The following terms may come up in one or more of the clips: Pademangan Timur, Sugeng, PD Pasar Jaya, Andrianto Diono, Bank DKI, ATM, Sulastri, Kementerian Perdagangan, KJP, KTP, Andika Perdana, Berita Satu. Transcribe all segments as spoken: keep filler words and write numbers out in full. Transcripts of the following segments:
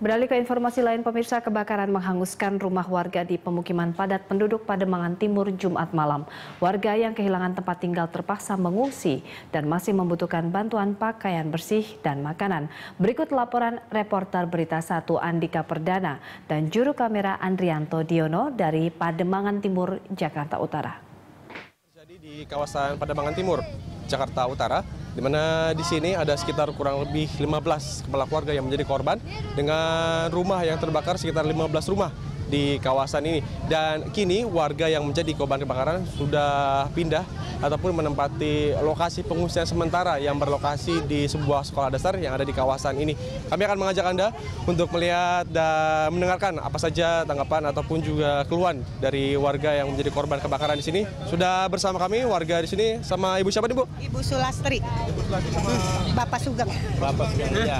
Beralih ke informasi lain, pemirsa, kebakaran menghanguskan rumah warga di pemukiman padat penduduk Pademangan Timur Jumat malam. Warga yang kehilangan tempat tinggal terpaksa mengungsi dan masih membutuhkan bantuan pakaian bersih dan makanan. Berikut laporan reporter Berita Satu Andika Perdana dan juru kamera Andrianto Diono dari Pademangan Timur, Jakarta Utara. Terjadi di kawasan Pademangan Timur, Jakarta Utara, di mana di sini ada sekitar kurang lebih lima belas kepala keluarga yang menjadi korban dengan rumah yang terbakar sekitar lima belas rumah di kawasan ini. Dan kini warga yang menjadi korban kebakaran sudah pindah ataupun menempati lokasi pengungsian sementara yang berlokasi di sebuah sekolah dasar yang ada di kawasan ini. Kami akan mengajak Anda untuk melihat dan mendengarkan apa saja tanggapan ataupun juga keluhan dari warga yang menjadi korban kebakaran di sini. Sudah bersama kami warga di sini sama Ibu siapa nih, Bu? Ibu Sulastri. Ibu Sulastri sama Bapak Sugeng. Bapak Sugeng. Iya.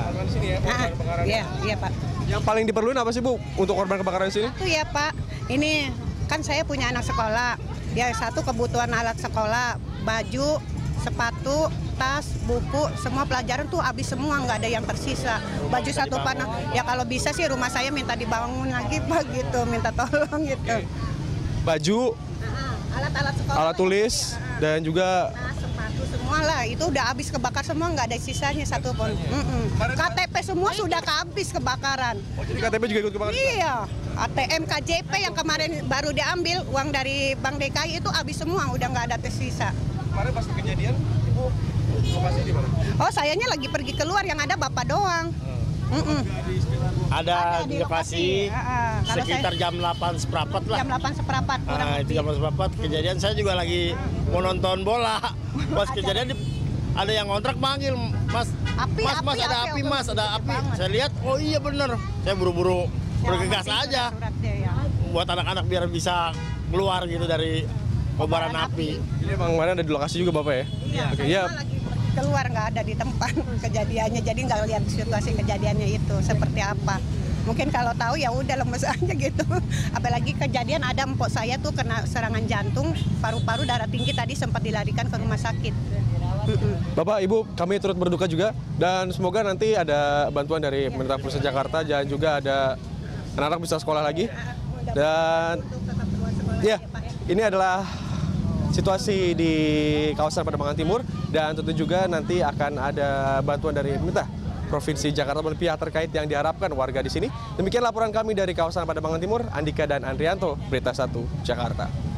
Iya, iya, Pak. Yang paling diperluin apa sih, Bu, untuk korban kebakaran di sini? Itu ya, Pak. Ini kan saya punya anak sekolah. Ya, satu kebutuhan alat sekolah, baju, sepatu, tas, buku, semua pelajaran tuh habis semua, nggak ada yang tersisa. Baju satu panah. Ya kalau bisa sih rumah saya minta dibangun lagi, Pak, gitu, minta tolong gitu. Okay. Baju, alat-alat sekolah, alat tulis, ya, dan juga nah, sepatu semua lah, itu udah habis kebakar semua, nggak ada sisanya satu pun. Mm-mm. K T P semua sudah habis kebakaran. Oh, jadi K T P juga ikut kebakaran? Iya, A T M, K J P yang kemarin baru diambil uang dari Bank D K I itu habis semua, udah nggak ada tersisa. Kemarin pas kejadian, Ibu lokasi di mana? Oh, sayanya lagi pergi keluar, yang ada Bapak doang. Mm-mm. Ada, ada di lokasi, lokasi. Uh, uh, sekitar saya, jam delapan seperempat lah. Jam delapan seperempat kurang uh, lebih. Jam delapan seperempat kejadian saya juga lagi mau nonton bola. Pas kejadian ada yang ngontrak manggil, Mas, api, Mas, api, Mas, api, ada api, api Mas, ada api. Banget. Saya lihat, oh iya bener. Saya buru-buru bergegas aja. Ya. Buat anak-anak biar bisa keluar gitu dari kobaran api. api. Jadi emang kemarin ada di lokasi juga Bapak ya? Iya. Okay, ya. Lagi keluar nggak ada di tempat kejadiannya, jadi nggak lihat situasi kejadiannya itu seperti apa. Mungkin kalau tahu ya udah lemes aja gitu. Apalagi kejadian ada empok saya tuh kena serangan jantung, paru-paru, darah tinggi, tadi sempat dilarikan ke rumah sakit. Bapak, Ibu, kami turut berduka juga dan semoga nanti ada bantuan dari ya, pemerintah pusat Jakarta dan juga ada anak-anak bisa sekolah lagi. Dan ya, ini adalah situasi di kawasan Pademangan Timur dan tentu juga nanti akan ada bantuan dari pemerintah Provinsi Jakarta dan pihak terkait yang diharapkan warga di sini. Demikian laporan kami dari kawasan Pademangan Timur, Andika dan Andrianto, Berita Satu, Jakarta.